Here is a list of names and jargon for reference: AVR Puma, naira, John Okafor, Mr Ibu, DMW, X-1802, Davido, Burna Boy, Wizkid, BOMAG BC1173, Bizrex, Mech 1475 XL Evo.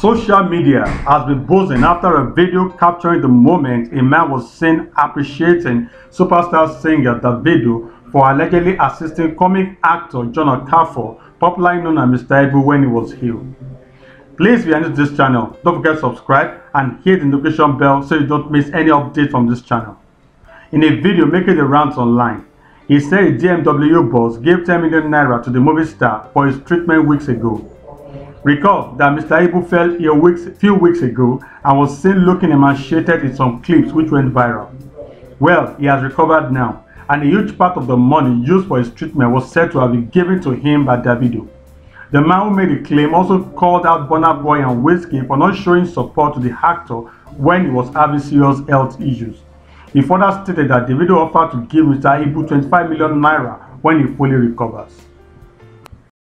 Social media has been buzzing after a video capturing the moment a man was seen appreciating superstar singer Davido for allegedly assisting comic actor John Okafor, popularly known as Mr Ibu, when he was ill. Please, if you are new to this channel, don't forget to subscribe and hit the notification bell so you don't miss any update from this channel. In a video making the rounds online, he said a DMW boss gave 10 million naira to the movie star for his treatment weeks ago. Recall that Mr. Ibu fell ill a few weeks ago and was seen looking emaciated in some clips which went viral. Well, he has recovered now, and a huge part of the money used for his treatment was said to have been given to him by Davido. The man who made the claim also called out Burna Boy and Wizkid for not showing support to the actor when he was having serious health issues. He further stated that Davido offered to give Mr. Ibu 25 million naira when he fully recovers.